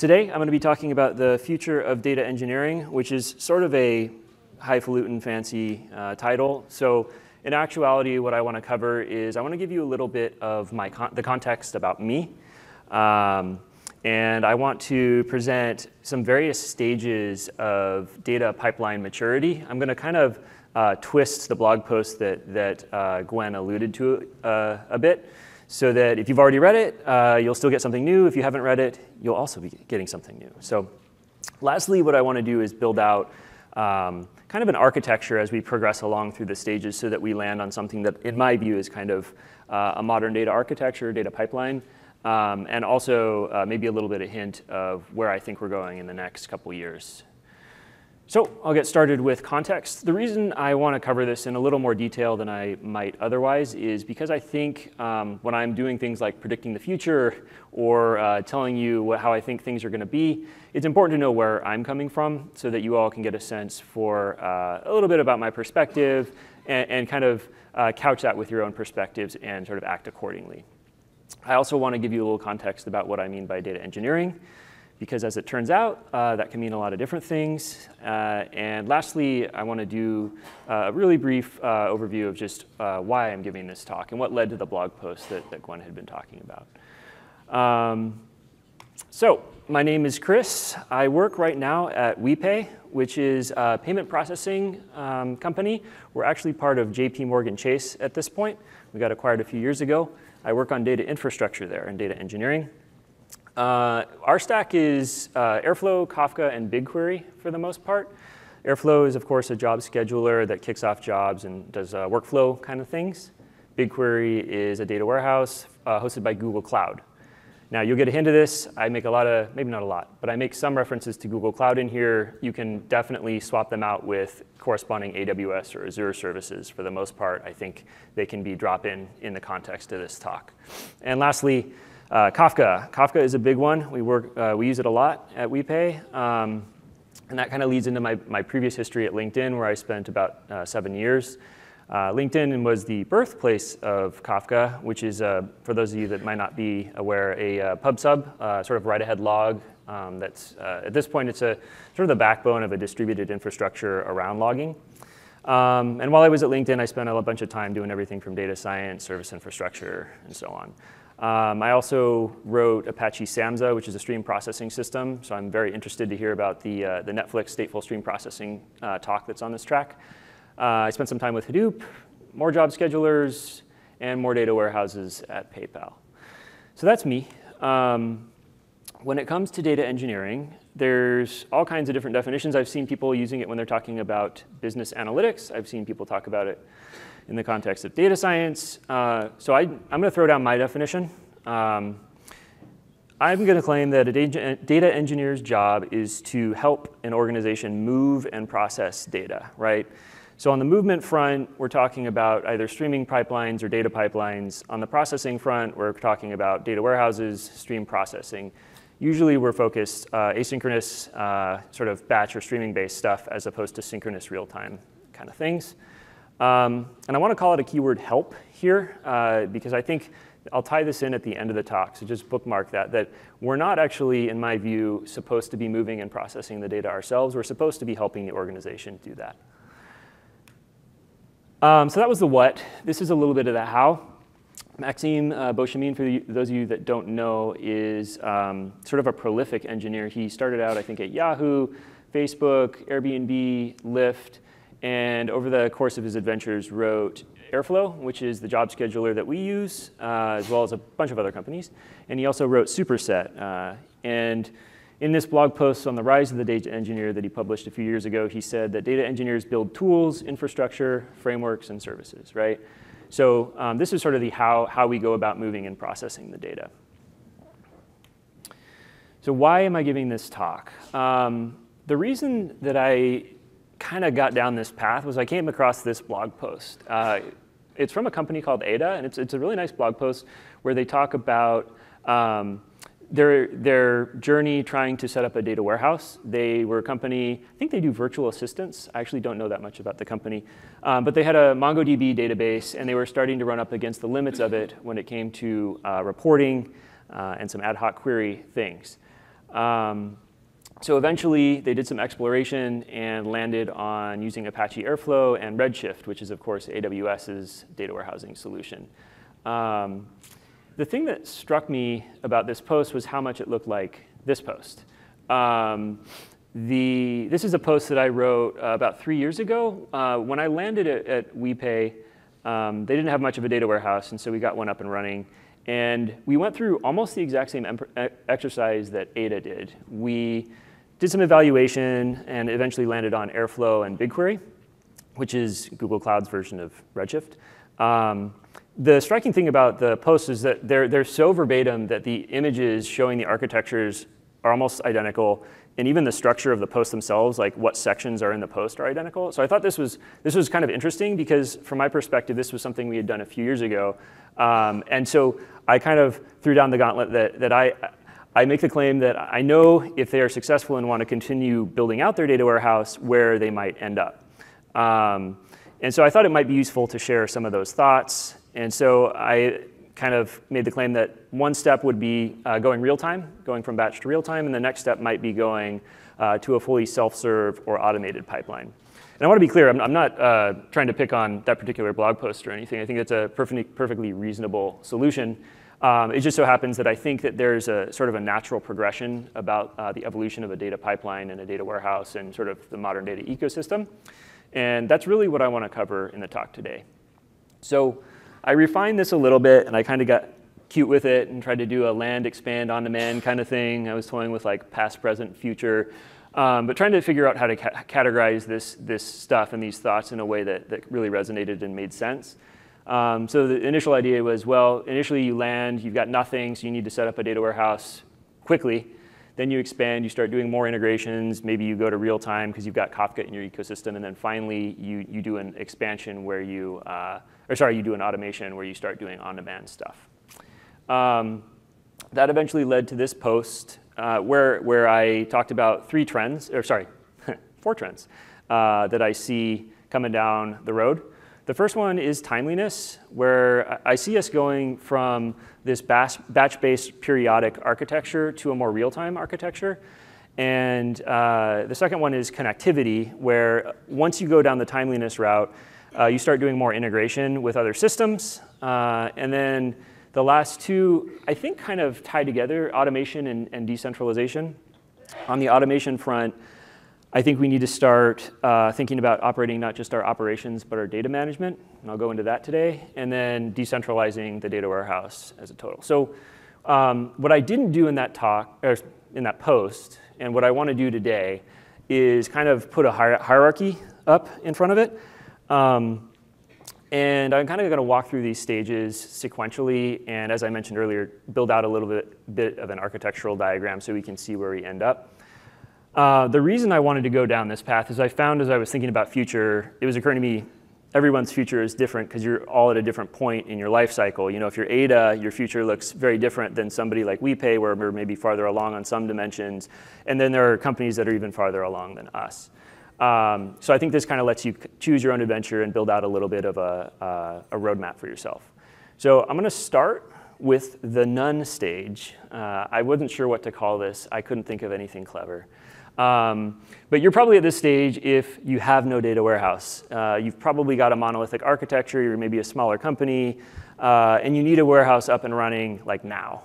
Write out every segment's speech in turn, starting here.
Today, I'm going to be talking about the future of data engineering, which is sort of a highfalutin, fancy title. So in actuality, what I want to cover is I want to give you a little bit of my the context about me. And I want to present some various stages of data pipeline maturity. I'm going to kind of twist the blog post that Gwen alluded to a bit, so that if you've already read it, you'll still get something new. If you haven't read it, you'll also be getting something new. So lastly, what I want to do is build out kind of an architecture as we progress along through the stages so that we land on something that, in my view, is kind of a modern data architecture, data pipeline. And also maybe a little bit of hint of where I think we're going in the next couple years. So I'll get started with context. The reason I want to cover this in a little more detail than I might otherwise is because I think when I'm doing things like predicting the future or telling you how I think things are going to be, it's important to know where I'm coming from so that you all can get a sense for a little bit about my perspective and kind of couch that with your own perspectives and sort of act accordingly. I also want to give you a little context about what I mean by data engineering, because as it turns out, that can mean a lot of different things. And lastly, I want to do a really brief overview of just why I'm giving this talk and what led to the blog post that Gwen had been talking about. So my name is Chris. I work right now at WePay, which is a payment processing company. We're actually part of JPMorgan Chase at this point. We got acquired a few years ago. I work on data infrastructure there and data engineering. Our stack is Airflow, Kafka, and BigQuery for the most part. Airflow is, of course, a job scheduler that kicks off jobs and does workflow kind of things. BigQuery is a data warehouse hosted by Google Cloud. Now, you'll get a hint of this. I make a lot of, maybe not a lot, but I make some references to Google Cloud in here. You can definitely swap them out with corresponding AWS or Azure services. For the most part, I think they can be drop-in in the context of this talk. And lastly, Kafka. Kafka is a big one. We use it a lot at WePay. And that kind of leads into my previous history at LinkedIn, where I spent about 7 years. LinkedIn was the birthplace of Kafka, which is, for those of you that might not be aware, a pub sub, sort of write-ahead log. That's at this point, it's sort of the backbone of a distributed infrastructure around logging. And while I was at LinkedIn, I spent a bunch of time doing everything from data science, service infrastructure, and so on. I also wrote Apache Samza, which is a stream processing system. So I'm very interested to hear about the Netflix stateful stream processing talk that's on this track. I spent some time with Hadoop, more job schedulers, and more data warehouses at PayPal. So that's me. When it comes to data engineering, there's all kinds of different definitions. I've seen people using it when they're talking about business analytics. I've seen people talk about it in the context of data science. So I'm going to throw down my definition. I'm going to claim that a data engineer's job is to help an organization move and process data, right? So on the movement front, we're talking about either streaming pipelines or data pipelines. On the processing front, we're talking about data warehouses, stream processing. Usually we're focused asynchronous, sort of batch or streaming-based stuff as opposed to synchronous real-time kind of things. And I want to call it a keyword help here because I think I'll tie this in at the end of the talk, so just bookmark that we're not actually, in my view, supposed to be moving and processing the data ourselves. We're supposed to be helping the organization do that. So that was the what. This is a little bit of the how. Maxime Beauchemin, for those of you that don't know, is sort of a prolific engineer. He started out, I think, at Yahoo, Facebook, Airbnb, Lyft, and over the course of his adventures wrote Airflow, which is the job scheduler that we use, as well as a bunch of other companies. And he also wrote Superset. And in this blog post on the rise of the data engineer that he published a few years ago, he said that data engineers build tools, infrastructure, frameworks, and services, right? So this is sort of the how we go about moving and processing the data. So why am I giving this talk? The reason that I kind of got down this path was I came across this blog post. It's from a company called Ada, and it's a really nice blog post where they talk about their journey trying to set up a data warehouse. They were a company, I think they do virtual assistants. I actually don't know that much about the company. But they had a MongoDB database, and they were starting to run up against the limits of it when it came to reporting and some ad hoc query things. So eventually, they did some exploration and landed on using Apache Airflow and Redshift, which is, of course, AWS's data warehousing solution. The thing that struck me about this post was how much it looked like this post. This is a post that I wrote about 3 years ago. When I landed at WePay, they didn't have much of a data warehouse, and so we got one up and running. And we went through almost the exact same exercise that Ada did. We did some evaluation and eventually landed on Airflow and BigQuery, which is Google Cloud's version of Redshift. The striking thing about the posts is that they're so verbatim that the images showing the architectures are almost identical. And even the structure of the posts themselves, like what sections are in the post, are identical. So I thought this was kind of interesting because, from my perspective, this was something we had done a few years ago. And so I kind of threw down the gauntlet that I make the claim that I know if they are successful and want to continue building out their data warehouse, where they might end up. And so I thought it might be useful to share some of those thoughts. And so I kind of made the claim that one step would be going real time, going from batch to real time, and the next step might be going to a fully self-serve or automated pipeline. And I want to be clear, I'm not trying to pick on that particular blog post or anything. I think that's a perfectly reasonable solution. It just so happens that I think that there's a sort of a natural progression about the evolution of a data pipeline and a data warehouse and sort of the modern data ecosystem. And that's really what I want to cover in the talk today. So I refined this a little bit, and I kind of got cute with it and tried to do a land, expand, on-demand kind of thing. I was toying with like past, present, future, but trying to figure out how to categorize this stuff and these thoughts in a way that really resonated and made sense. So the initial idea was, well, initially you land, you've got nothing, so you need to set up a data warehouse quickly. Then you expand, you start doing more integrations. Maybe you go to real time because you've got Kafka in your ecosystem. And then finally, you do an expansion where you do an automation where you start doing on-demand stuff. That eventually led to this post where I talked about four trends that I see coming down the road. The first one is timeliness, where I see us going from this batch-based periodic architecture to a more real-time architecture. And the second one is connectivity, where once you go down the timeliness route, you start doing more integration with other systems. And then the last two, I think, kind of tie together, automation and decentralization. On the automation front, I think we need to start thinking about operating not just our operations, but our data management. And I'll go into that today. And then decentralizing the data warehouse as a total. So what I didn't do in that talk, or in that post, and what I want to do today is kind of put a hierarchy up in front of it. And I'm kind of going to walk through these stages sequentially. And as I mentioned earlier, build out a little bit of an architectural diagram so we can see where we end up. The reason I wanted to go down this path is I found as I was thinking about future, it was occurring to me everyone's future is different because you're all at a different point in your life cycle. You know, if you're Ada, your future looks very different than somebody like WePay, where we're maybe farther along on some dimensions. And then there are companies that are even farther along than us. So I think this kind of lets you choose your own adventure and build out a little bit of a roadmap for yourself. So I'm going to start with the none stage. I wasn't sure what to call this. I couldn't think of anything clever. But you're probably at this stage if you have no data warehouse. You've probably got a monolithic architecture. You're maybe a smaller company. And you need a warehouse up and running like now.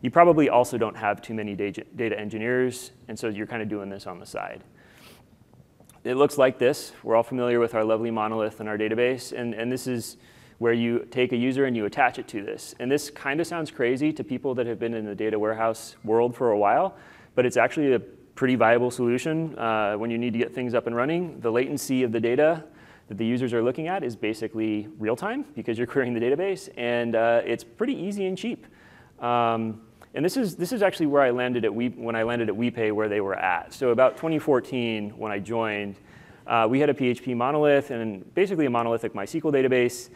You probably also don't have too many data engineers. And so you're kind of doing this on the side. It looks like this. We're all familiar with our lovely monolith and our database. And this is where you take a user and you attach it to this. And this kind of sounds crazy to people that have been in the data warehouse world for a while. But it's actually a pretty viable solution when you need to get things up and running. The latency of the data that the users are looking at is basically real time because you're querying the database, and it's pretty easy and cheap. And this is actually where I landed at when I landed at WePay, where they were at. So about 2014, when I joined, we had a PHP monolith and basically a monolithic MySQL database.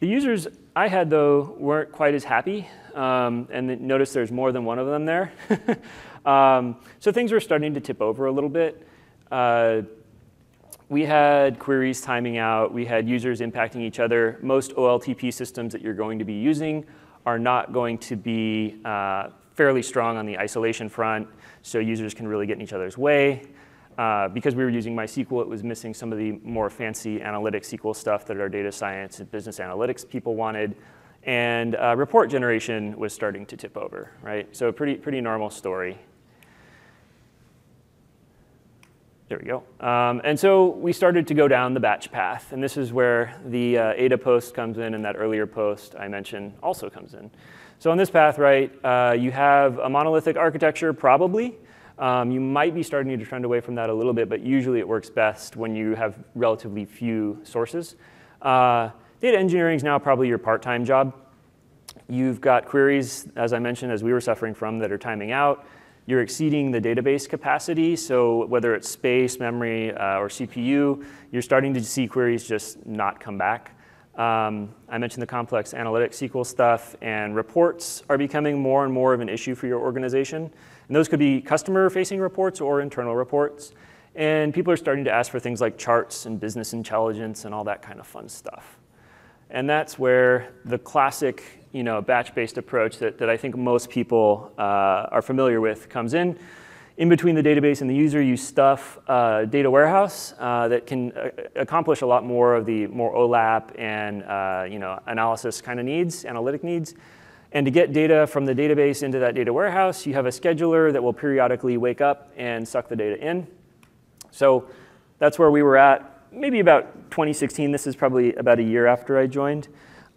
The users I had, though, weren't quite as happy, and notice there's more than one of them there. So things were starting to tip over a little bit. We had queries timing out. We had users impacting each other. Most OLTP systems that you're going to be using are not going to be fairly strong on the isolation front, so users can really get in each other's way. Because we were using MySQL, it was missing some of the more fancy analytic SQL stuff that our data science and business analytics people wanted. And report generation was starting to tip over, right? So a pretty normal story. There we go. And so we started to go down the batch path. And this is where the Ada post comes in, and that earlier post I mentioned also comes in. So on this path, right, you have a monolithic architecture, probably. You might be starting to trend away from that a little bit, but usually it works best when you have relatively few sources. Data engineering is now probably your part-time job. You've got queries, as I mentioned, as we were suffering from, that are timing out. You're exceeding the database capacity, so whether it's space, memory, or CPU, you're starting to see queries just not come back. I mentioned the complex analytic SQL stuff, and reports are becoming more and more of an issue for your organization. And those could be customer-facing reports or internal reports. And people are starting to ask for things like charts and business intelligence and all that kind of fun stuff. And that's where the classic batch-based approach that I think most people are familiar with comes in. In between the database and the user, you stuff a data warehouse that can accomplish a lot more of the more OLAP and analysis kind of needs, analytic needs. And to get data from the database into that data warehouse, you have a scheduler that will periodically wake up and suck the data in. So that's where we were at, maybe about 2016. This is probably about a year after I joined.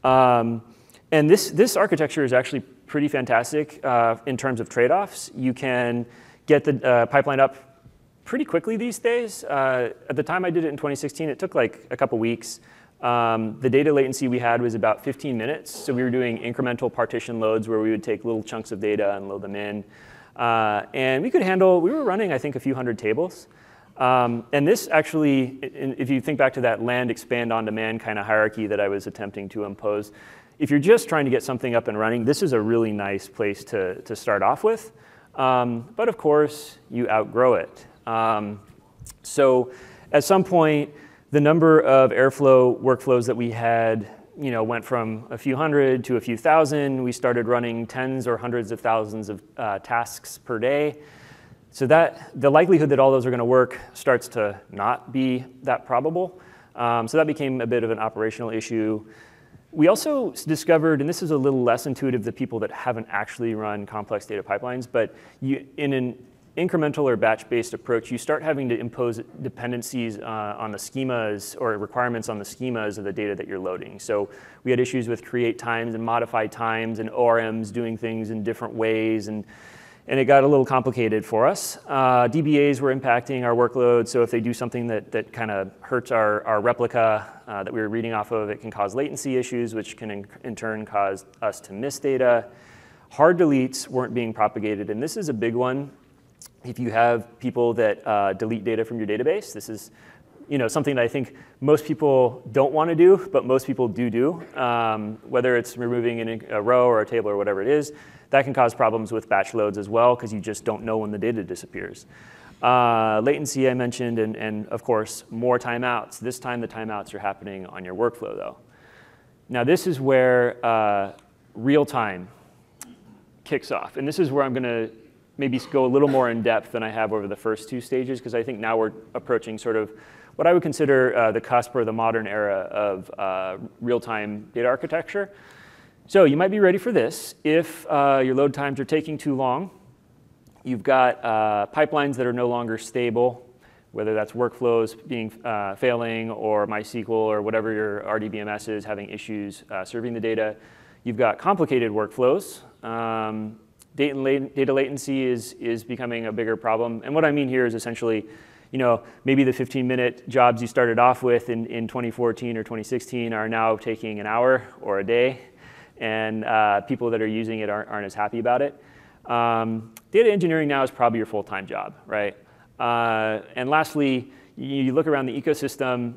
And this architecture is actually pretty fantastic in terms of trade-offs. You can get the pipeline up pretty quickly these days. At the time I did it in 2016, it took like a couple weeks. The data latency we had was about 15 minutes. So we were doing incremental partition loads where we would take little chunks of data and load them in. And we were running, I think, a few hundred tables. And this actually, if you think back to that land, expand, on demand kind of hierarchy that I was attempting to impose, if you're just trying to get something up and running, this is a really nice place to start off with. But of course, you outgrow it. So at some point, the number of Airflow workflows that we had went from a few hundred to a few thousand. We started running tens or hundreds of thousands of tasks per day. So that the likelihood that all those are going to work starts to not be that probable. So that became a bit of an operational issue. We also discovered, and this is a little less intuitive to people that haven't actually run complex data pipelines, but in an incremental or batch-based approach, you start having to impose dependencies on the schemas or requirements on the schemas of the data that you're loading. So we had issues with create times and modify times and ORMs doing things in different ways, and it got a little complicated for us. DBAs were impacting our workload, so if they do something that kind of hurts our replica that we were reading off of, it can cause latency issues, which can in turn cause us to miss data. Hard deletes weren't being propagated, and this is a big one. If you have people that delete data from your database, this is something that I think most people don't want to do, but most people do, whether it's removing a row or a table or whatever it is. That can cause problems with batch loads as well, because you just don't know when the data disappears. Latency I mentioned, and of course, more timeouts. This time, the timeouts are happening on your workflow, though. Now, this is where real time kicks off. And this is where I'm going to maybe go a little more in depth than I have over the first two stages, because I think now we're approaching sort of what I would consider the cusp or the modern era of real-time data architecture. So you might be ready for this if your load times are taking too long. You've got pipelines that are no longer stable, whether that's workflows being failing or MySQL or whatever your RDBMS is having issues serving the data. You've got complicated workflows. Data latency is becoming a bigger problem. And what I mean here is essentially, maybe the 15-minute jobs you started off with in 2014 or 2016 are now taking an hour or a day. And people that are using it aren't as happy about it. Data engineering now is probably your full-time job, right? And lastly, you look around the ecosystem.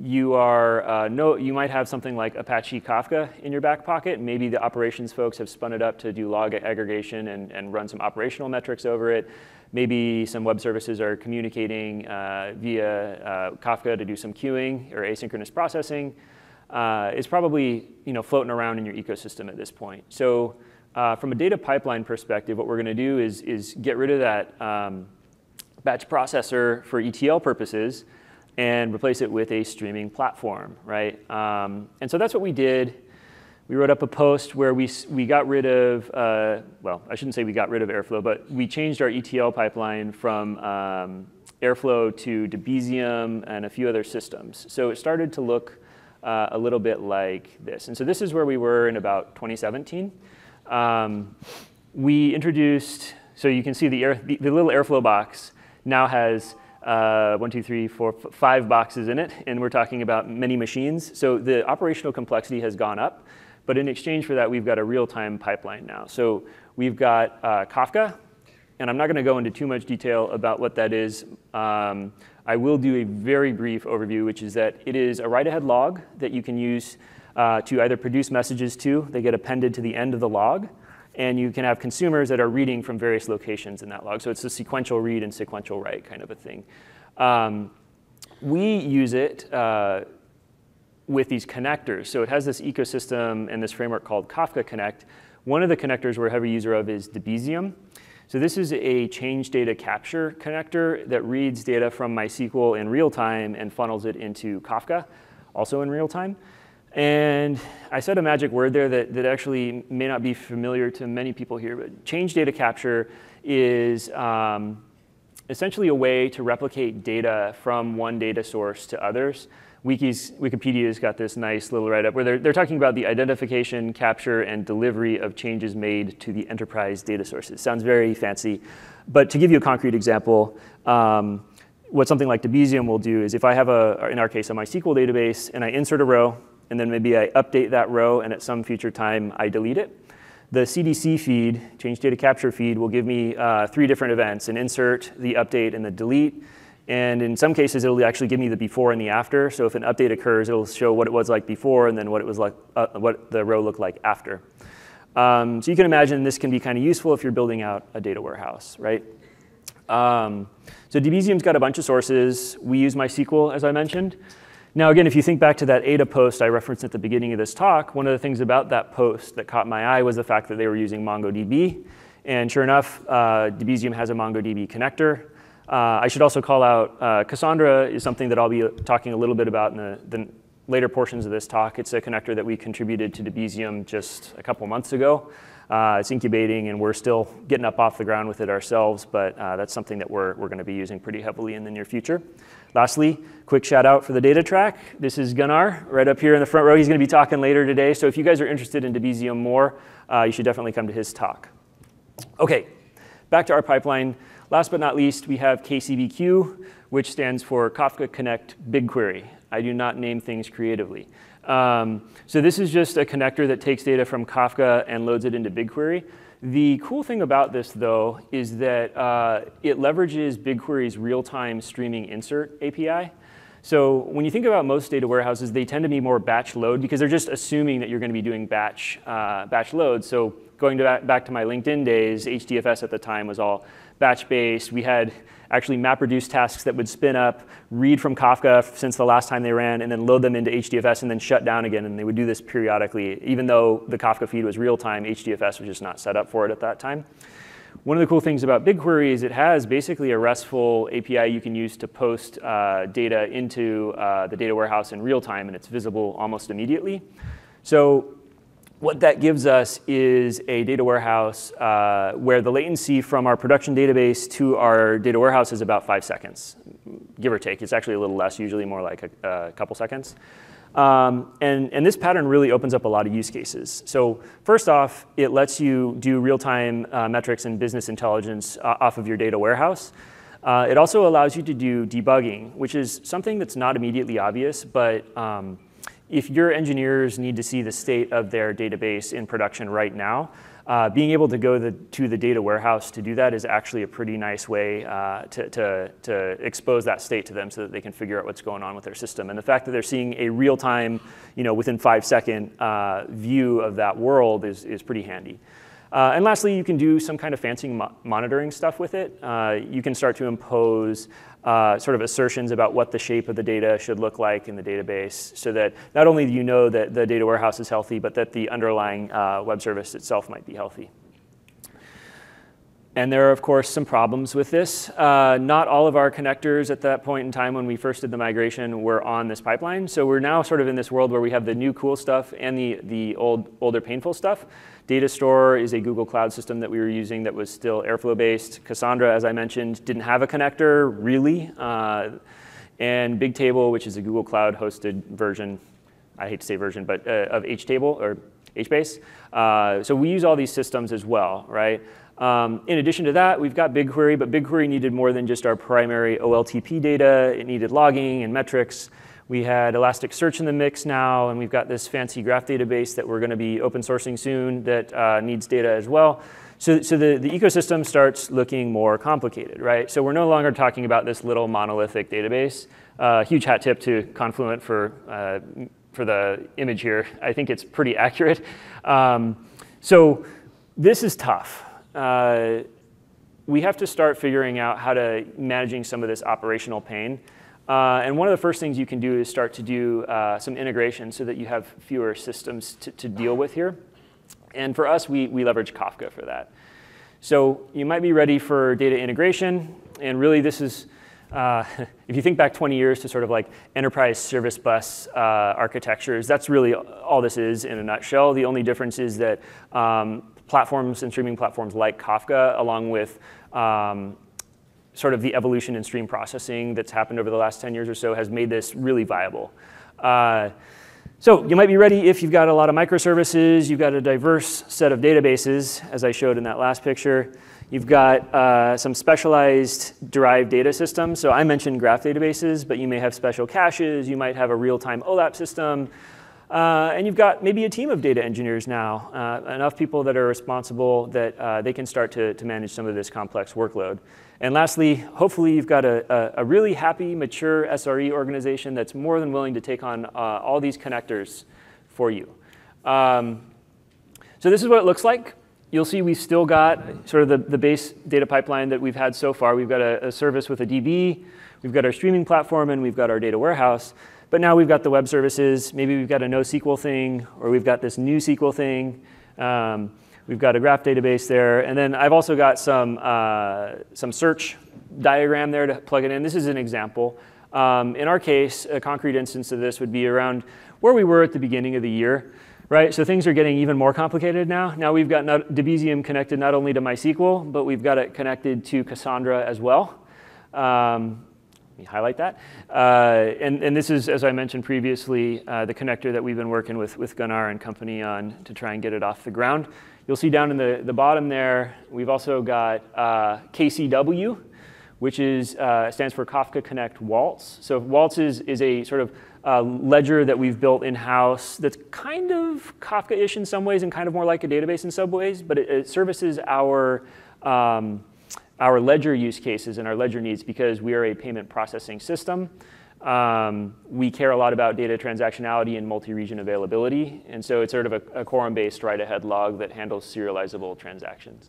You might have something like Apache Kafka in your back pocket. Maybe the operations folks have spun it up to do log aggregation and run some operational metrics over it. Maybe some web services are communicating via Kafka to do some queuing or asynchronous processing. It's probably floating around in your ecosystem at this point. So From a data pipeline perspective, what we're going to do is get rid of that batch processor for ETL purposes and replace it with a streaming platform, right? And so that's what we did. We wrote up a post where we got rid of, well, I shouldn't say we got rid of Airflow, but we changed our ETL pipeline from Airflow to Debezium and a few other systems. So it started to look a little bit like this. And so this is where we were in about 2017. We introduced, so you can see the little Airflow box now has 5 boxes in it, and we're talking about many machines. So the operational complexity has gone up. But in exchange for that, we've got a real-time pipeline now. So we've got Kafka, and I'm not going to go into too much detail about what that is. I will do a very brief overview, which is that it is a write-ahead log that you can use to either produce messages to. They get appended to the end of the log. And you can have consumers that are reading from various locations in that log. So it's a sequential read and sequential write kind of a thing. We use it with these connectors. So it has this ecosystem and this framework called Kafka Connect. One of the connectors we're a heavy user of is Debezium. So this is a change data capture connector that reads data from MySQL in real time and funnels it into Kafka, also in real time. And I said a magic word there that actually may not be familiar to many people here, but change data capture is essentially a way to replicate data from one data source to others. Wikipedia's got this nice little write-up where they're talking about the identification, capture, and delivery of changes made to the enterprise data sources. Sounds very fancy. But to give you a concrete example, what something like Debezium will do is if I have, in our case, a MySQL database, and I insert a row, and then maybe I update that row, and at some future time, I delete it, the CDC feed, change data capture feed, will give me 3 different events, an insert, the update, and the delete. And in some cases, it'll actually give me the before and the after. So if an update occurs, it'll show what it was like before and then what it was like, what the row looked like after. So you can imagine this can be kind of useful if you're building out a data warehouse, right? So Debezium's got a bunch of sources. We use MySQL, as I mentioned. Now, again, if you think back to that Ada post I referenced at the beginning of this talk, one of the things about that post that caught my eye was the fact that they were using MongoDB. And sure enough, Debezium has a MongoDB connector. I should also call out Cassandra is something that I'll be talking a little bit about in the later portions of this talk. It's a connector that we contributed to Debezium just a couple months ago. It's incubating, and we're still getting up off the ground with it ourselves, but that's something that we're going to be using pretty heavily in the near future. Lastly, quick shout out for the data track. This is Gunnar right up here in the front row. He's going to be talking later today, so if you guys are interested in Debezium more, you should definitely come to his talk. OK, back to our pipeline. Last but not least, we have KCBQ, which stands for Kafka Connect BigQuery. I do not name things creatively. So this is just a connector that takes data from Kafka and loads it into BigQuery. The cool thing about this, though, is that it leverages BigQuery's real-time streaming insert API. So when you think about most data warehouses, they tend to be more batch load because they're just assuming that you're going to be doing batch loads. So going back to my LinkedIn days, HDFS at the time was all batch-based. We had actually MapReduce tasks that would spin up, read from Kafka since the last time they ran, and then load them into HDFS and then shut down again. And they would do this periodically. Even though the Kafka feed was real-time, HDFS was just not set up for it at that time. One of the cool things about BigQuery is it has basically a RESTful API you can use to post data into the data warehouse in real time, and it's visible almost immediately. So what that gives us is a data warehouse where the latency from our production database to our data warehouse is about 5 seconds, give or take. It's actually a little less, usually more like a couple seconds. And this pattern really opens up a lot of use cases. So first off, it lets you do real-time metrics and business intelligence off of your data warehouse. It also allows you to do debugging, which is something that's not immediately obvious, but if your engineers need to see the state of their database in production right now, being able to go to the data warehouse to do that is actually a pretty nice way to expose that state to them so that they can figure out what's going on with their system. And the fact that they're seeing a real-time, within 5-second view of that world is pretty handy. And lastly, you can do some kind of fancy monitoring stuff with it. You can start to impose sort of assertions about what the shape of the data should look like in the database so that not only do you know that the data warehouse is healthy, but that the underlying web service itself might be healthy. And there are, of course, some problems with this. Not all of our connectors at that point in time when we first did the migration were on this pipeline. So we're now sort of in this world where we have the new cool stuff and the older painful stuff. Data Store is a Google Cloud system that we were using that was still Airflow-based. Cassandra, as I mentioned, didn't have a connector, really. And Bigtable, which is a Google Cloud-hosted version, I hate to say version, but of HTable or HBase. So we use all these systems as well, right? In addition to that, we've got BigQuery, but BigQuery needed more than just our primary OLTP data. It needed logging and metrics. We had Elasticsearch in the mix now, and we've got this fancy graph database that we're going to be open sourcing soon that needs data as well. So the ecosystem starts looking more complicated, right? So we're no longer talking about this little monolithic database. Huge hat tip to Confluent for the image here. I think it's pretty accurate. So this is tough. We have to start figuring out how to managing some of this operational pain. And one of the first things you can do is start to do some integration so that you have fewer systems to deal with here. And for us, we leverage Kafka for that. So you might be ready for data integration. And really, this is, if you think back 20 years to sort of like enterprise service bus architectures, that's really all this is in a nutshell. The only difference is that platforms and streaming platforms like Kafka, along with sort of the evolution in stream processing that's happened over the last 10 years or so, has made this really viable. So you might be ready if you've got a lot of microservices, you've got a diverse set of databases, as I showed in that last picture. You've got some specialized derived data systems. So I mentioned graph databases, but you may have special caches. You might have a real-time OLAP system. And you've got maybe a team of data engineers now, enough people that are responsible that they can start to manage some of this complex workload. And lastly, hopefully you've got a really happy, mature SRE organization that's more than willing to take on all these connectors for you. So this is what it looks like. You'll see we've still got sort of the base data pipeline that we've had so far. We've got a service with a DB, we've got our streaming platform, and we've got our data warehouse. But now we've got the web services. Maybe we've got a NoSQL thing, or we've got this new SQL thing. We've got a graph database there. And then I've also got some search diagram there to plug it in. This is an example. In our case, a concrete instance of this would be around where we were at the beginning of the year, right? So things are getting even more complicated now. Now we've got Debezium connected not only to MySQL, but we've got it connected to Cassandra as well. Let me highlight that. And this is, as I mentioned previously, the connector that we've been working with Gunnar and company on to try and get it off the ground. You'll see down in the bottom there, we've also got KCW, which is, stands for Kafka Connect Waltz. So Waltz is a sort of ledger that we've built in-house that's kind of Kafka-ish in some ways and kind of more like a database in some ways, but it services our ledger use cases and our ledger needs because we are a payment processing system. We care a lot about data transactionality and multi-region availability. And so it's sort of a quorum-based write-ahead log that handles serializable transactions.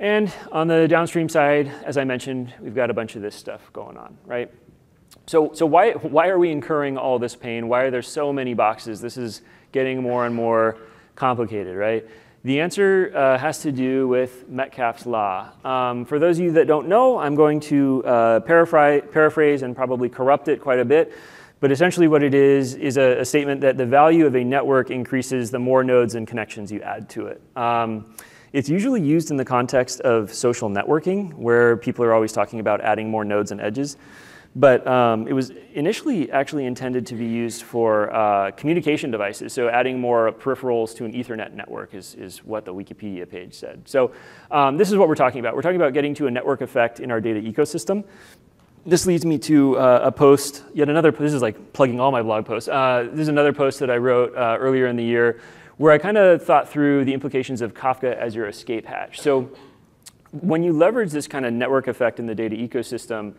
And on the downstream side, as I mentioned, we've got a bunch of this stuff going on, right? So why are we incurring all this pain? Why are there so many boxes? This is getting more and more complicated, right? The answer has to do with Metcalfe's law. For those of you that don't know, I'm going to paraphrase and probably corrupt it quite a bit. But essentially what it is a statement that the value of a network increases the more nodes and connections you add to it. It's usually used in the context of social networking, where people are always talking about adding more nodes and edges. But it was initially actually intended to be used for communication devices. So adding more peripherals to an Ethernet network is what the Wikipedia page said. So this is what we're talking about. We're talking about getting to a network effect in our data ecosystem. This leads me to a post, yet another, this is like plugging all my blog posts. This is another post that I wrote earlier in the year where I kind of thought through the implications of Kafka as your escape hatch. So when you leverage this kind of network effect in the data ecosystem,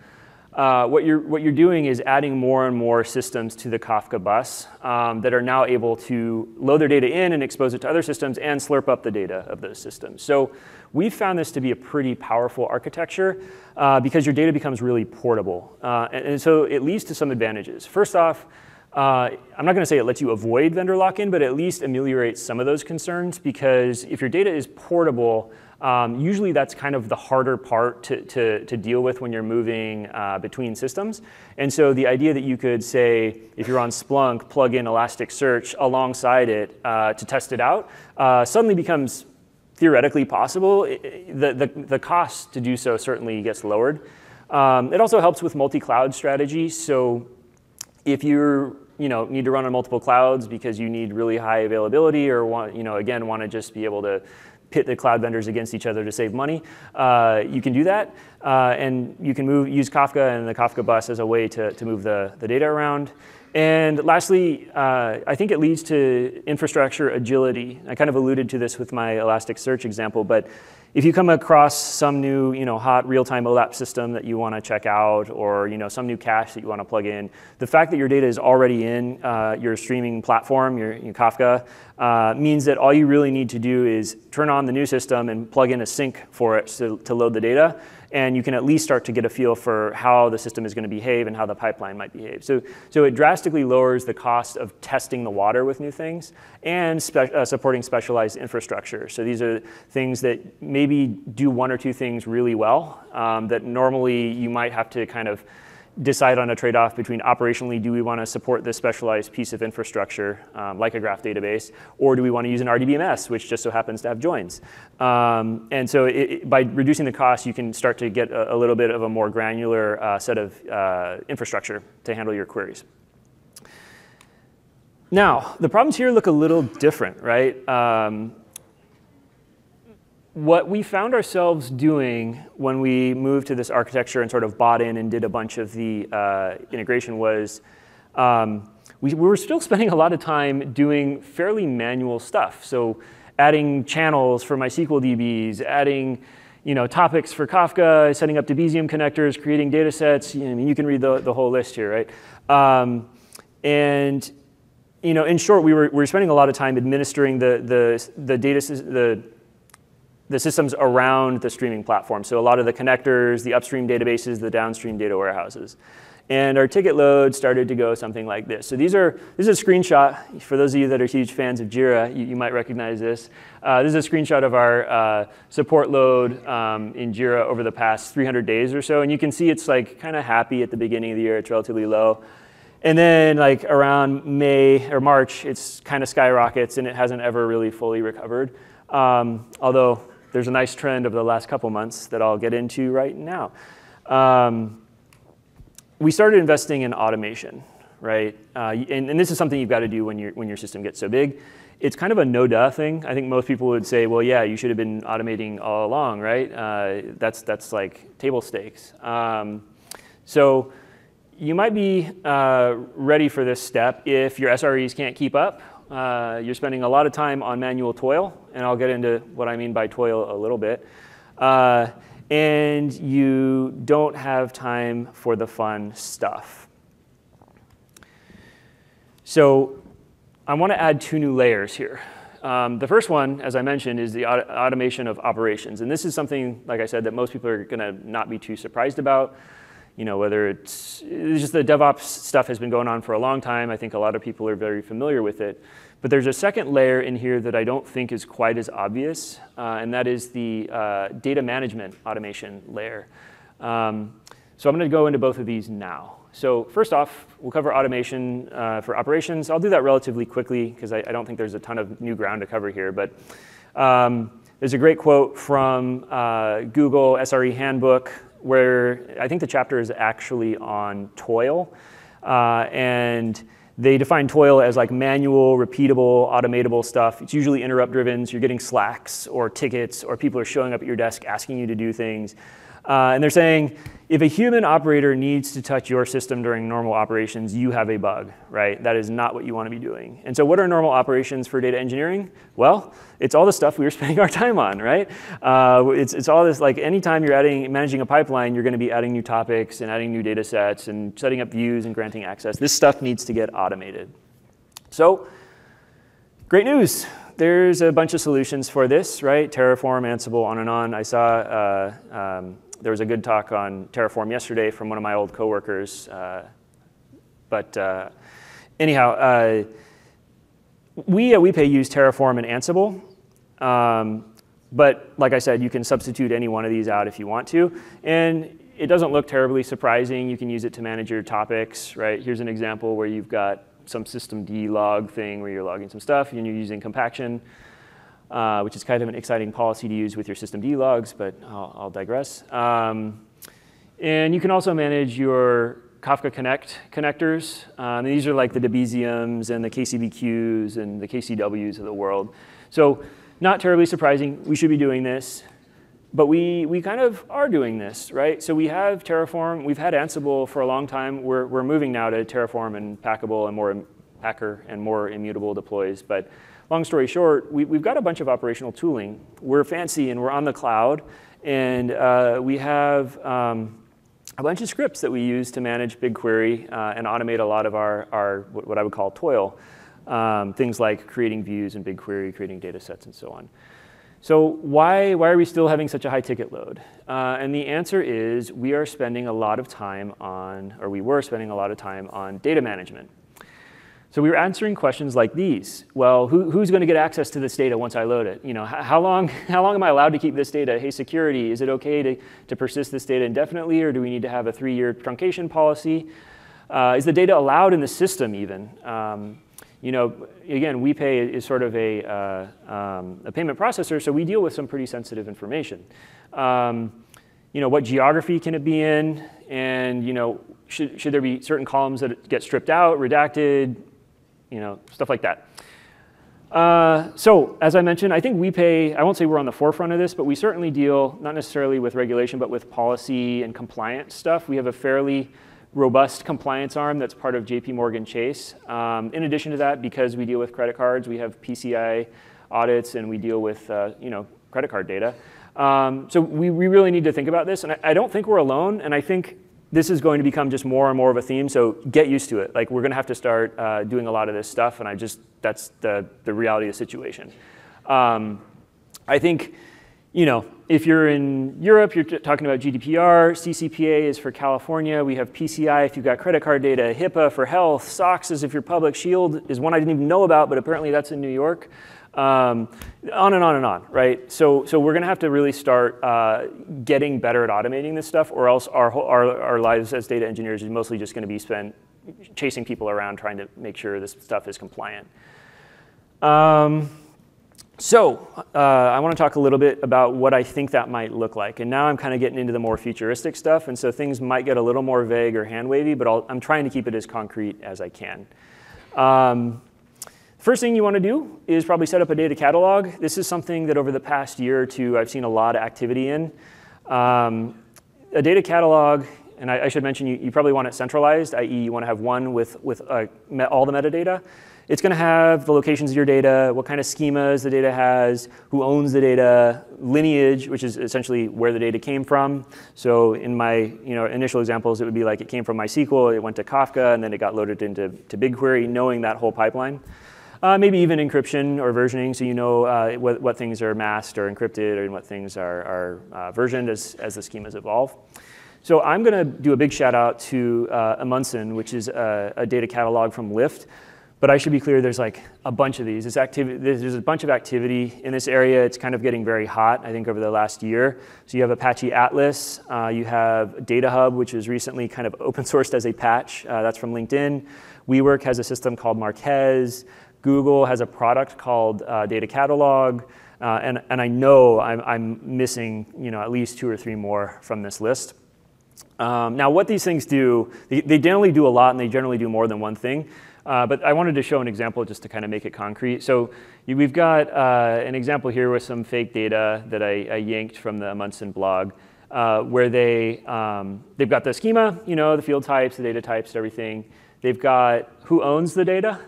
what you're doing is adding more and more systems to the Kafka bus that are now able to load their data in and expose it to other systems and slurp up the data of those systems. So we've found this to be a pretty powerful architecture because your data becomes really portable. And so it leads to some advantages. First off, I'm not going to say it lets you avoid vendor lock-in, but at least ameliorate some of those concerns, because if your data is portable, usually that's kind of the harder part to deal with when you're moving between systems. And so the idea that you could say, if you're on Splunk, plug in Elasticsearch alongside it to test it out, suddenly becomes theoretically possible. The cost to do so certainly gets lowered. It also helps with multi-cloud strategy. So if you're need to run on multiple clouds because you need really high availability, or want, again, want to just be able to pit the cloud vendors against each other to save money, you can do that. And you can use Kafka and the Kafka bus as a way to move the data around. And lastly, I think it leads to infrastructure agility. I kind of alluded to this with my Elasticsearch example, but if you come across some new hot real-time OLAP system that you want to check out, or some new cache that you want to plug in, the fact that your data is already in your streaming platform, your Kafka, means that all you really need to do is turn on the new system and plug in a sync for it to load the data. And you can at least start to get a feel for how the system is going to behave and how the pipeline might behave. So it drastically lowers the cost of testing the water with new things and supporting specialized infrastructure. So these are things that maybe do one or two things really well that normally you might have to kind of decide on a trade-off between operationally, do we want to support this specialized piece of infrastructure, like a graph database, or do we want to use an RDBMS, which just so happens to have joins? And so by reducing the cost, you can start to get a little bit of a more granular set of infrastructure to handle your queries. Now, the problems here look a little different, right? What we found ourselves doing when we moved to this architecture and sort of bought in and did a bunch of the integration was we were still spending a lot of time doing fairly manual stuff. So adding channels for MySQL DBs, adding topics for Kafka, setting up Debezium connectors, creating data sets. I mean, you can read the whole list here, right? And in short, we were spending a lot of time administering the systems around the streaming platform. So a lot of the connectors, the upstream databases, the downstream data warehouses. And our ticket load started to go something like this. So this is a screenshot. For those of you that are huge fans of JIRA, you might recognize this. This is a screenshot of our support load in JIRA over the past 300 days or so. And you can see it's like kind of happy at the beginning of the year. It's relatively low. And then like around May or March, it's kind of skyrockets, and it hasn't ever really fully recovered. Although there's a nice trend over the last couple months that I'll get into right now. We started investing in automation, right? And this is something you've got to do when your system gets so big. It's kind of a no-duh thing. I think most people would say, well, yeah, you should have been automating all along, right? That's like table stakes. So you might be ready for this step if your SREs can't keep up. You're spending a lot of time on manual toil, and I'll get into what I mean by toil a little bit. And you don't have time for the fun stuff. So I want to add two new layers here. The first one, as I mentioned, is the automation of operations. And this is something, like I said, that most people are going to not be too surprised about. Whether it's just the DevOps stuff has been going on for a long time. I think a lot of people are very familiar with it. But there's a second layer in here that I don't think is quite as obvious, and that is the data management automation layer. So I'm going to go into both of these now. So first off, we'll cover automation for operations. I'll do that relatively quickly because I don't think there's a ton of new ground to cover here. But there's a great quote from Google SRE Handbook, where I think the chapter is actually on toil. And they define toil as like manual, repeatable, automatable stuff. It's usually interrupt-driven, so you're getting slacks or tickets, or people are showing up at your desk asking you to do things. And they're saying, if a human operator needs to touch your system during normal operations, you have a bug, right? That is not what you want to be doing. And so what are normal operations for data engineering? Well, it's all the stuff we were spending our time on, right? It's all this, like anytime you're managing a pipeline, you're going to be adding new topics and adding new data sets and setting up views and granting access. This stuff needs to get automated. So great news. There's a bunch of solutions for this, right? Terraform, Ansible, on and on. I saw there was a good talk on Terraform yesterday from one of my old coworkers. But anyhow, we at WePay use Terraform and Ansible. But like I said, you can substitute any one of these out if you want to. And it doesn't look terribly surprising. You can use it to manage your topics, right? Here's an example where you've got some systemd log thing where you're logging some stuff and you're using compaction, which is kind of an exciting policy to use with your systemd logs, but I'll digress. And you can also manage your Kafka Connect connectors. These are like the Debeziums and the KCBQs and the KCWs of the world. So not terribly surprising. We should be doing this. But we kind of are doing this, right? So we have Terraform. We've had Ansible for a long time. We're moving now to Terraform and Packable and more Packer and more immutable deploys. But long story short, we've got a bunch of operational tooling. We're fancy and we're on the cloud. And we have a bunch of scripts that we use to manage BigQuery and automate a lot of our what I would call toil. Things like creating views in BigQuery, creating data sets, and so on. So why are we still having such a high ticket load? And the answer is we are spending a lot of time on, or we were spending a lot of time on data management. So we were answering questions like these. Well, who's going to get access to this data once I load it? You know, how long am I allowed to keep this data? Hey, security, is it OK to persist this data indefinitely, or do we need to have a 3-year truncation policy? Is the data allowed in the system even? You know, again, WePay is sort of a payment processor, so we deal with some pretty sensitive information. You know, what geography can it be in? And, you know, should there be certain columns that get stripped out, redacted, you know, stuff like that. So, as I mentioned, I think WePay, I won't say we're on the forefront of this, but we certainly deal, not necessarily with regulation, but with policy and compliance stuff. We have a fairly robust compliance arm that's part of JPMorgan Chase. In addition to that, because we deal with credit cards, we have PCI audits, and we deal with you know, credit card data. So we really need to think about this. And I don't think we're alone. And I think this is going to become just more and more of a theme. So get used to it. Like, we're going to have to start doing a lot of this stuff. And that's the reality of the situation. I think, you know, if you're in Europe, you're talking about GDPR. CCPA is for California. We have PCI if you've got credit card data. HIPAA for health. SOX is if you're public. SHIELD is one I didn't even know about, but apparently that's in New York. On and on and on, right? So we're going to have to really start getting better at automating this stuff, or else our lives as data engineers is mostly just going to be spent chasing people around trying to make sure this stuff is compliant. So I want to talk a little bit about what I think that might look like. And now I'm kind of getting into the more futuristic stuff. And so things might get a little more vague or hand-wavy, but I'm trying to keep it as concrete as I can. First thing you want to do is probably set up a data catalog. This is something that over the past year or two I've seen a lot of activity in. A data catalog, and I should mention you probably want it centralized, i.e. you want to have one with all the metadata. It's going to have the locations of your data, what kind of schemas the data has, who owns the data, lineage, which is essentially where the data came from. So in my initial examples, it would be like it came from MySQL, it went to Kafka, and then it got loaded into BigQuery, knowing that whole pipeline. Maybe even encryption or versioning, so you know what things are masked or encrypted and what things are versioned as the schemas evolve. So I'm going to do a big shout out to Amundsen, which is a data catalog from Lyft. But I should be clear, there's like a bunch of these. There's a bunch of activity in this area. It's kind of getting very hot, I think, over the last year. So you have Apache Atlas. You have Data Hub, which was recently kind of open sourced as a patch. That's from LinkedIn. WeWork has a system called Marquez. Google has a product called Data Catalog. And I know I'm missing at least 2 or 3 more from this list. Now, what these things do, they generally do a lot, and they generally do more than one thing. But I wanted to show an example just to kind of make it concrete. So we've got an example here with some fake data that I yanked from the Amundsen blog, where they've got the schema, the field types, the data types, everything. They've got who owns the data,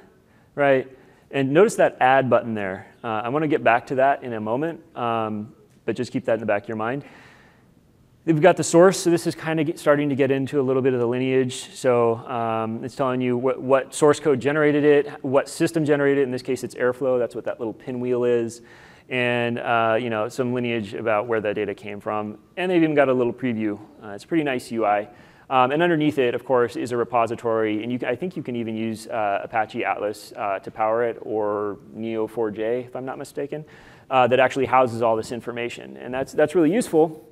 right? And notice that add button there. I want to get back to that in a moment, but just keep that in the back of your mind. We've got the source, so this is kind of starting to get into a little bit of the lineage. So it's telling you what source code generated it, what system generated it. In this case, it's Airflow. That's what that little pinwheel is. And some lineage about where that data came from. And they've even got a little preview. It's a pretty nice UI. And underneath it, of course, is a repository. And I think you can even use Apache Atlas to power it, or Neo4j, if I'm not mistaken, that actually houses all this information. And that's really useful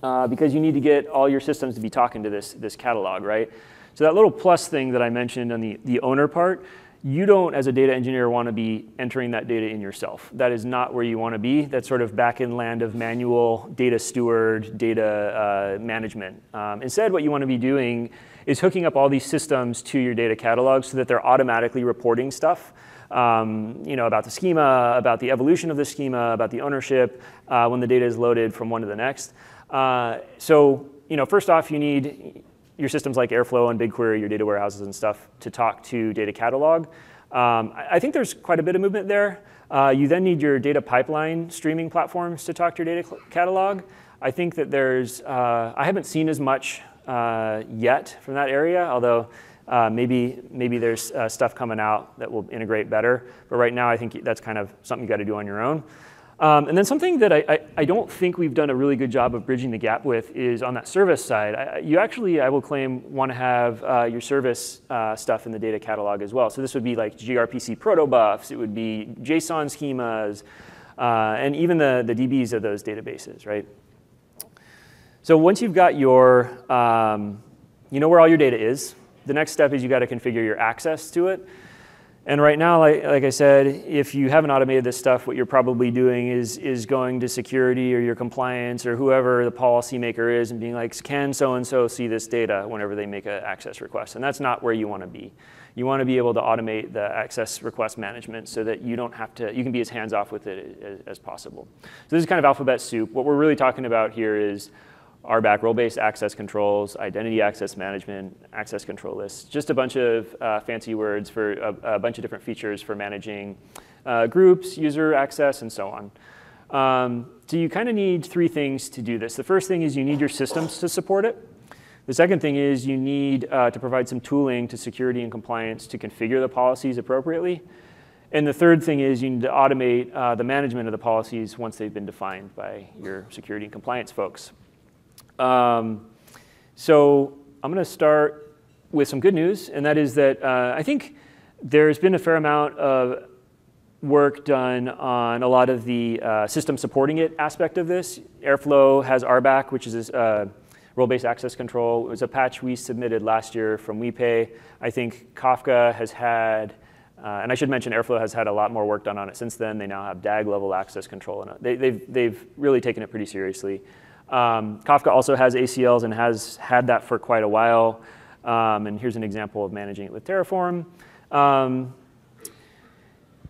because you need to get all your systems to be talking to this catalog, right? So that little plus thing that I mentioned on the owner part, you don't, as a data engineer, want to be entering that data in yourself. That is not where you want to be. That's sort of back-end land of manual data steward, data management. Instead, what you want to be doing is hooking up all these systems to your data catalog so that they're automatically reporting stuff about the schema, about the evolution of the schema, about the ownership, when the data is loaded from one to the next. So first off, you need your systems like Airflow and BigQuery, your data warehouses and stuff, to talk to data catalog. I think there's quite a bit of movement there. You then need your data pipeline streaming platforms to talk to your data catalog. I think that there's, I haven't seen as much yet from that area, although maybe there's stuff coming out that will integrate better. But right now, I think that's kind of something you got to do on your own. And then something that I don't think we've done a really good job of bridging the gap with is on that service side. I will claim, want to have your service stuff in the data catalog as well. So this would be like gRPC protobufs. It would be JSON schemas, and even the DBs of those databases, right? So once you've got your, you know where all your data is, the next step is you got to configure your access to it. And right now, like I said, if you haven't automated this stuff, what you're probably doing is going to security or your compliance or whoever the policy maker is and being like, can so-and-so see this data whenever they make an access request? And that's not where you want to be. You want to be able to automate the access request management so that you don't have to, you can be as hands-off with it as possible. So this is kind of alphabet soup. What we're really talking about here is RBAC, role-based access controls, identity access management, access control lists, just a bunch of fancy words for a bunch of different features for managing groups, user access, and so on. So you kind of need three things to do this. The first thing is you need your systems to support it. The second thing is you need to provide some tooling to security and compliance to configure the policies appropriately. And the third thing is you need to automate the management of the policies once they've been defined by your security and compliance folks. So I'm going to start with some good news, and that is that I think there's been a fair amount of work done on a lot of the system supporting it aspect of this. Airflow has RBAC, which is role-based access control. It was a patch we submitted last year from WePay. I think Kafka has had, and I should mention Airflow has had a lot more work done on it since then. They now have DAG-level access control, and they've really taken it pretty seriously. Kafka also has ACLs and has had that for quite a while. And here's an example of managing it with Terraform.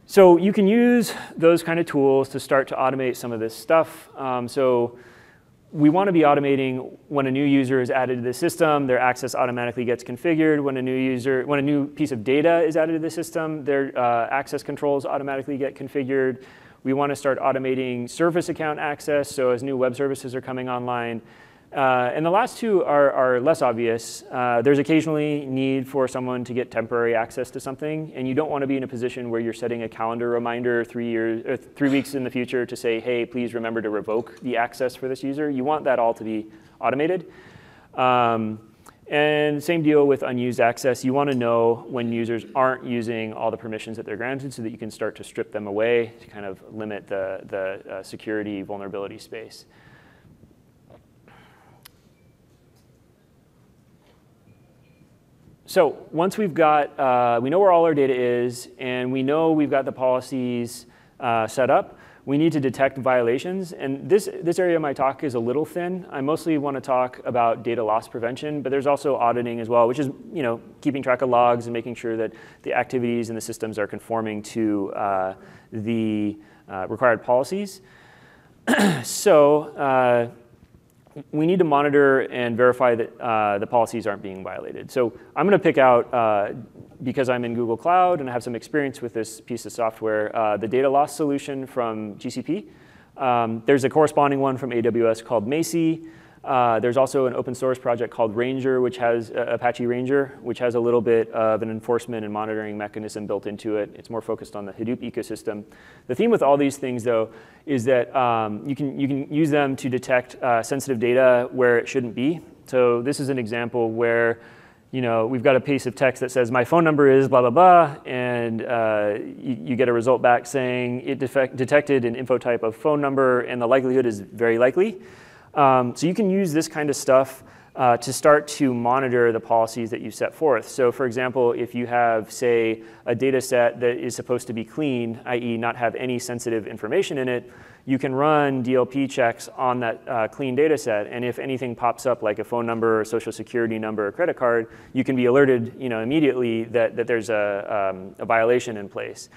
So you can use those kind of tools to start to automate some of this stuff. So we want to be automating when a new user is added to the system, their access automatically gets configured. When a new piece of data is added to the system, their access controls automatically get configured. We want to start automating service account access, so as new web services are coming online. And the last two are less obvious. There's occasionally need for someone to get temporary access to something, and you don't want to be in a position where you're setting a calendar reminder 3 weeks in the future to say, hey, please remember to revoke the access for this user. You want that all to be automated. And same deal with unused access. You want to know when users aren't using all the permissions that they're granted so that you can start to strip them away to kind of limit the security vulnerability space. So once we've got, we know where all our data is, and we know we've got the policies set up, we need to detect violations, and this area of my talk is a little thin. I mostly want to talk about data loss prevention, but there's also auditing as well, which is keeping track of logs and making sure that the activities and the systems are conforming to the required policies. So we need to monitor and verify that the policies aren't being violated. So I'm going to pick out, because I'm in Google Cloud and I have some experience with this piece of software, the data loss solution from GCP. There's a corresponding one from AWS called Macy. There's also an open source project called Ranger, which has Apache Ranger, which has a little bit of an enforcement and monitoring mechanism built into it. It's more focused on the Hadoop ecosystem. The theme with all these things, though, is that you can use them to detect sensitive data where it shouldn't be. So this is an example where we've got a piece of text that says my phone number is blah, blah, blah, and you get a result back saying it detected an info type of phone number, and the likelihood is very likely. So you can use this kind of stuff to start to monitor the policies that you set forth. So for example, if you have, say, a data set that is supposed to be clean, i.e. not have any sensitive information in it, you can run DLP checks on that clean data set. And if anything pops up, like a phone number, or social security number, or credit card, you can be alerted immediately that there's a violation in place.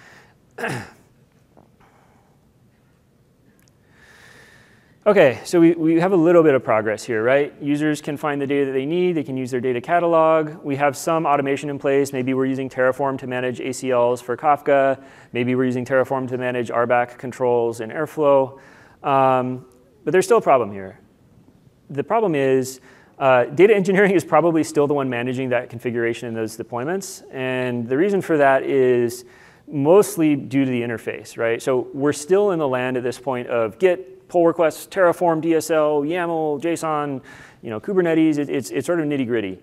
OK, so we have a little bit of progress here, right? Users can find the data that they need. They can use their data catalog. We have some automation in place. Maybe we're using Terraform to manage ACLs for Kafka. Maybe we're using Terraform to manage RBAC controls and Airflow. But there's still a problem here. The problem is data engineering is probably still the one managing that configuration in those deployments. And the reason for that is mostly due to the interface, right? So we're still in the land at this point of Git, pull requests, Terraform, DSL, YAML, JSON, Kubernetes. It's sort of nitty gritty.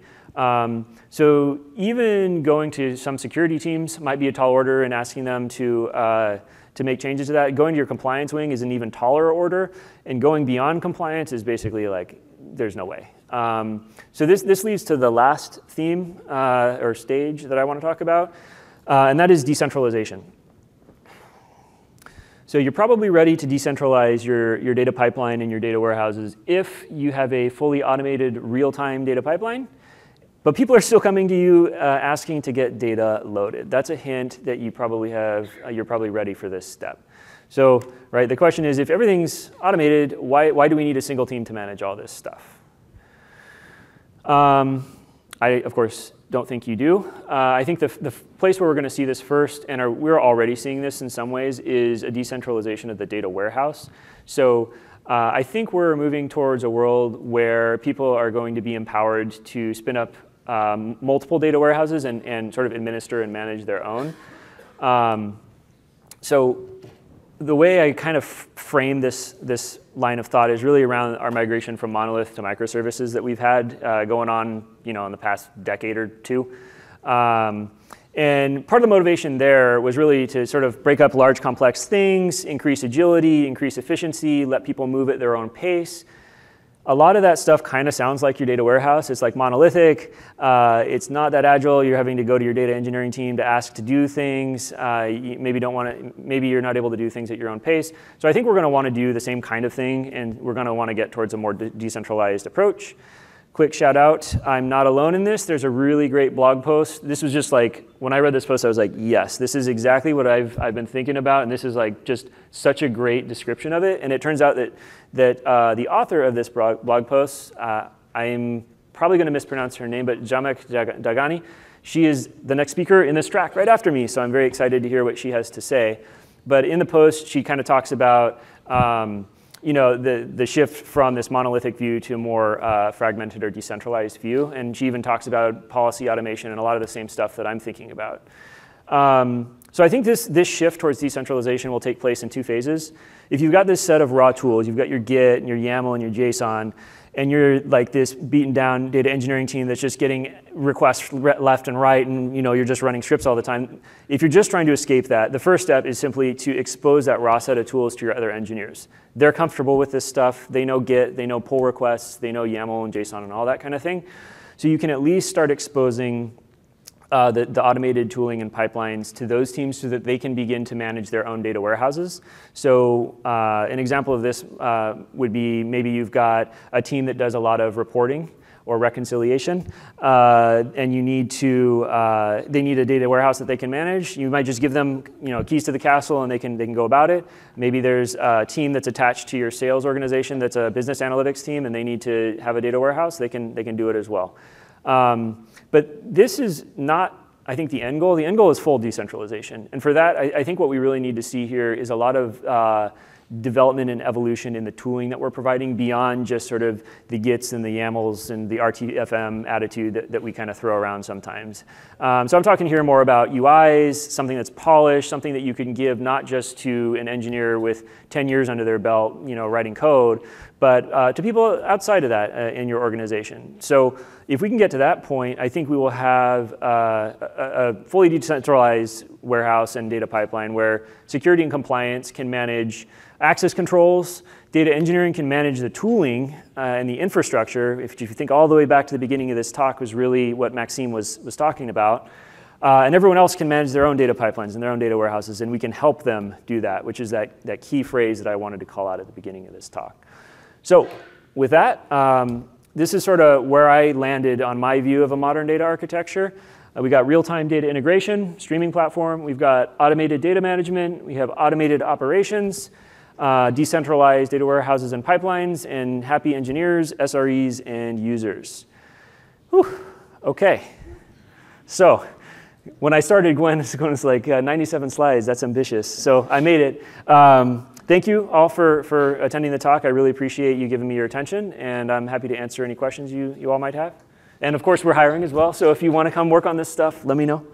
So even going to some security teams might be a tall order, and asking them to make changes to that. Going to your compliance wing is an even taller order, and going beyond compliance is basically like there's no way. So this leads to the last theme or stage that I want to talk about, and that is decentralization. So you're probably ready to decentralize your data pipeline and your data warehouses if you have a fully automated real-time data pipeline. But people are still coming to you asking to get data loaded. That's a hint that you probably have, you're probably ready for this step. So right, the question is, if everything's automated, why do we need a single team to manage all this stuff? I, of course, don't think you do. I think the place where we're going to see this first, and we're already seeing this in some ways, is a decentralization of the data warehouse. So I think we're moving towards a world where people are going to be empowered to spin up multiple data warehouses and sort of administer and manage their own. So the way I kind of frame this line of thought is really around our migration from monolith to microservices that we've had going on, in the past decade or two. And part of the motivation there was really to sort of break up large, complex things, increase agility, increase efficiency, let people move at their own pace. A lot of that stuff kind of sounds like your data warehouse. It's like monolithic. It's not that agile. You're having to go to your data engineering team to ask to do things. You maybe don't want to. Maybe you're not able to do things at your own pace. So I think we're going to want to do the same kind of thing, and we're going to want to get towards a more decentralized approach. Quick shout out: I'm not alone in this. There's a really great blog post. This was just like when I read this post, I was like, yes, this is exactly what I've been thinking about, and this is like just such a great description of it. And it turns out that the author of this blog post, I'm probably going to mispronounce her name, but Jamak Dagani, she is the next speaker in this track right after me, so I'm very excited to hear what she has to say. But in the post, she kind of talks about the shift from this monolithic view to a more fragmented or decentralized view. And she even talks about policy automation and a lot of the same stuff that I'm thinking about. So I think this shift towards decentralization will take place in two phases. If you've got this set of raw tools, you've got your Git and your YAML and your JSON, and you're like this beaten down data engineering team that's just getting requests left and right, and you're just running scripts all the time. If you're just trying to escape that, the first step is simply to expose that raw set of tools to your other engineers. They're comfortable with this stuff. They know Git, they know pull requests, they know YAML and JSON and all that kind of thing. So you can at least start exposing the automated tooling and pipelines to those teams so that they can begin to manage their own data warehouses. So an example of this would be maybe you've got a team that does a lot of reporting or reconciliation, and you need to they need a data warehouse that they can manage. You might just give them keys to the castle, and they can go about it. Maybe there's a team that's attached to your sales organization that's a business analytics team, and they need to have a data warehouse. They can do it as well. But this is not, I think, the end goal. The end goal is full decentralization. And for that, I think what we really need to see here is a lot of development and evolution in the tooling that we're providing beyond just sort of the Gits and the YAMLs and the RTFM attitude that we kind of throw around sometimes. So I'm talking here more about UIs, something that's polished, something that you can give not just to an engineer with 10 years under their belt, you know, writing code, but to people outside of that in your organization. So if we can get to that point, I think we will have a fully decentralized warehouse and data pipeline where security and compliance can manage access controls, data engineering can manage the tooling and the infrastructure. If you think all the way back to the beginning of this talk was really what Maxime was talking about. And everyone else can manage their own data pipelines and their own data warehouses, and we can help them do that, which is that key phrase that I wanted to call out at the beginning of this talk. So with that, this is sort of where I landed on my view of a modern data architecture. We got real-time data integration, streaming platform. We've got automated data management. We have automated operations, decentralized data warehouses and pipelines, and happy engineers, SREs, and users. Whew. OK. So when I started, Gwen was like, 97 slides. That's ambitious. So I made it. Thank you all for attending the talk. I really appreciate you giving me your attention, and I'm happy to answer any questions you all might have. And of course, we're hiring as well, so if you want to come work on this stuff, let me know.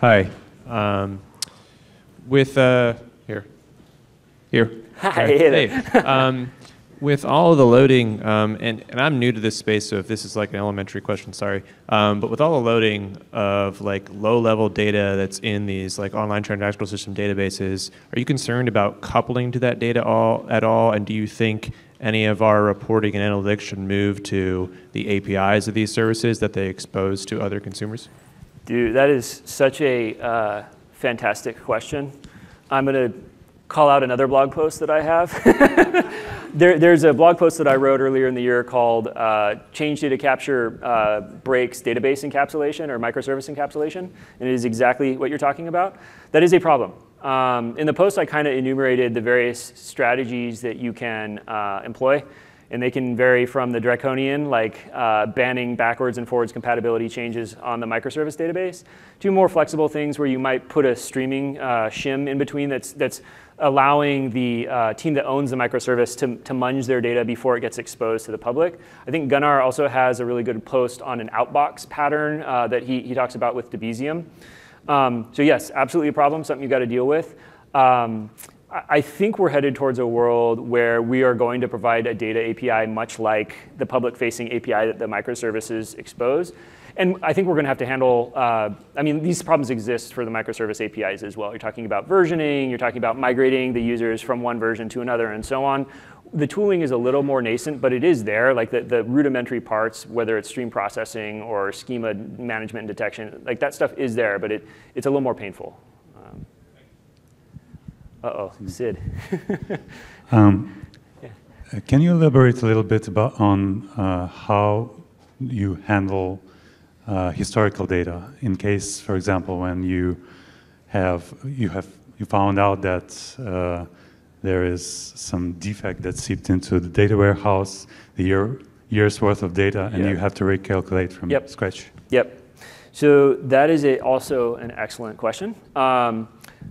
Hi. With all of the loading, and I'm new to this space, so if this is like an elementary question, sorry. But with all the loading of like low-level data that's in these like online transactional system databases, are you concerned about coupling to that data at all? And do you think any of our reporting and analytics should move to the APIs of these services that they expose to other consumers? Dude, that is such a fantastic question. I'm gonna call out another blog post that I have. There's a blog post that I wrote earlier in the year called Change Data Capture Breaks Database Encapsulation or Microservice Encapsulation, and it is exactly what you're talking about. That is a problem. In the post, I kind of enumerated the various strategies that you can employ, and they can vary from the draconian, like banning backwards and forwards compatibility changes on the microservice database, to more flexible things where you might put a streaming shim in between that's allowing the team that owns the microservice to munge their data before it gets exposed to the public. I think Gunnar also has a really good post on an outbox pattern that he talks about with Debezium. So yes, absolutely a problem, something you've got to deal with. I think we're headed towards a world where we are going to provide a data API much like the public-facing API that the microservices expose. And I think we're going to have to handle, I mean, these problems exist for the microservice APIs as well. You're talking about versioning, you're talking about migrating the users from one version to another and so on. The tooling is a little more nascent, but it is there, like the rudimentary parts, whether it's stream processing or schema management and detection, like that stuff is there, but it's a little more painful. Uh-oh, Sid. Can you elaborate a little bit on how you handle historical data in case, for example, when you found out that there is some defect that seeped into the data warehouse, the year's worth of data, and you have to recalculate from scratch? Yep. So that is also an excellent question.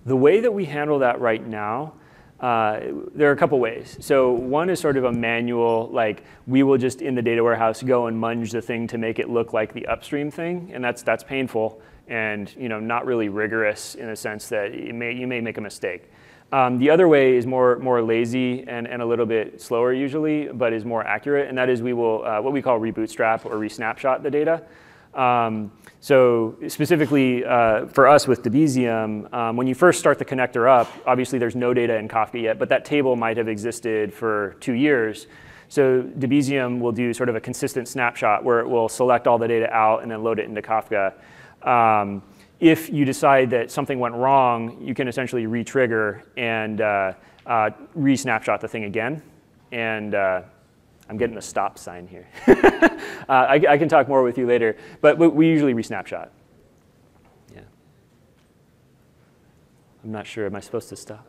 The way that we handle that right now, there are a couple ways. So one is sort of a manual, like we will just in the data warehouse go and munge the thing to make it look like the upstream thing, and that's painful and not really rigorous in a sense that you may make a mistake. The other way is more lazy and a little bit slower usually, but is more accurate, and that is we will what we call rebootstrap or resnapshot the data. So specifically for us with Debezium, when you first start the connector up, obviously there's no data in Kafka yet, but that table might have existed for 2 years. So Debezium will do sort of a consistent snapshot where it will select all the data out and then load it into Kafka. If you decide that something went wrong, you can essentially re-trigger and re-snapshot the thing again. And I'm getting a stop sign here. I can talk more with you later, but we usually re-snapshot. Yeah. I'm not sure. Am I supposed to stop?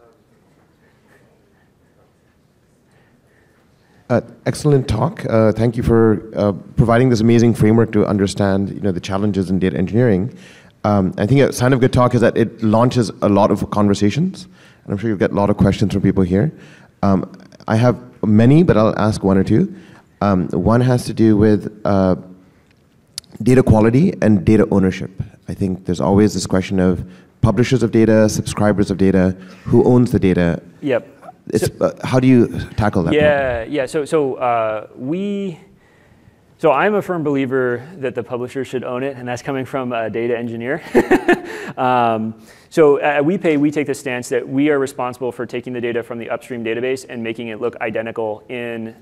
Excellent talk. Thank you for providing this amazing framework to understand the challenges in data engineering. I think a sign of good talk is that it launches a lot of conversations, and I'm sure you'll get a lot of questions from people here. I have many, but I'll ask one or two. One has to do with data quality and data ownership. I think there's always this question of publishers of data, subscribers of data, who owns the data? Yep. It's, so, how do you tackle that? Yeah, problem? Yeah. So I'm a firm believer that the publisher should own it, and that's coming from a data engineer. So at WePay, we take the stance that we are responsible for taking the data from the upstream database and making it look identical in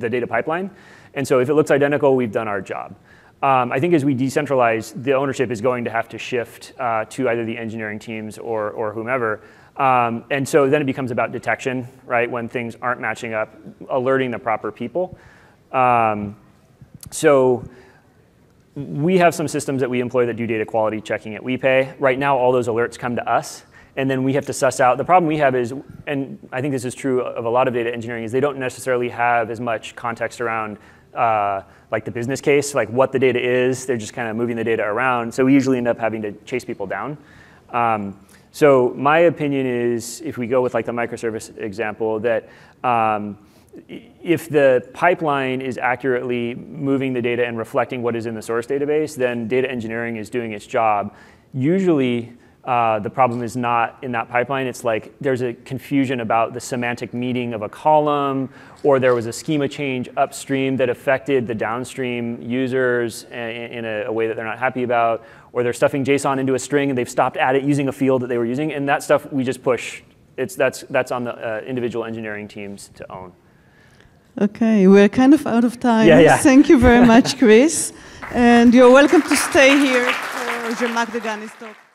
the data pipeline. And so if it looks identical, we've done our job. I think as we decentralize, the ownership is going to have to shift to either the engineering teams or whomever. And so then it becomes about detection, right? When things aren't matching up, alerting the proper people. So we have some systems that we employ that do data quality checking at WePay. Right now, all those alerts come to us, and then we have to suss out. The problem we have is, and I think this is true of a lot of data engineering, is they don't necessarily have as much context around like the business case, like what the data is. They're just kind of moving the data around. So we usually end up having to chase people down. So my opinion is, if we go with like the microservice example, that if the pipeline is accurately moving the data and reflecting what is in the source database, then data engineering is doing its job. Usually, the problem is not in that pipeline. It's like there's a confusion about the semantic meaning of a column, or there was a schema change upstream that affected the downstream users in a way that they're not happy about, or they're stuffing JSON into a string and they've stopped at it using a field that they were using, and that stuff we just push. That's on the individual engineering teams to own. Okay, we're kind of out of time. Yeah. Thank you very much, Chris. And you're welcome to stay here for Jean-Marc Degan's talk.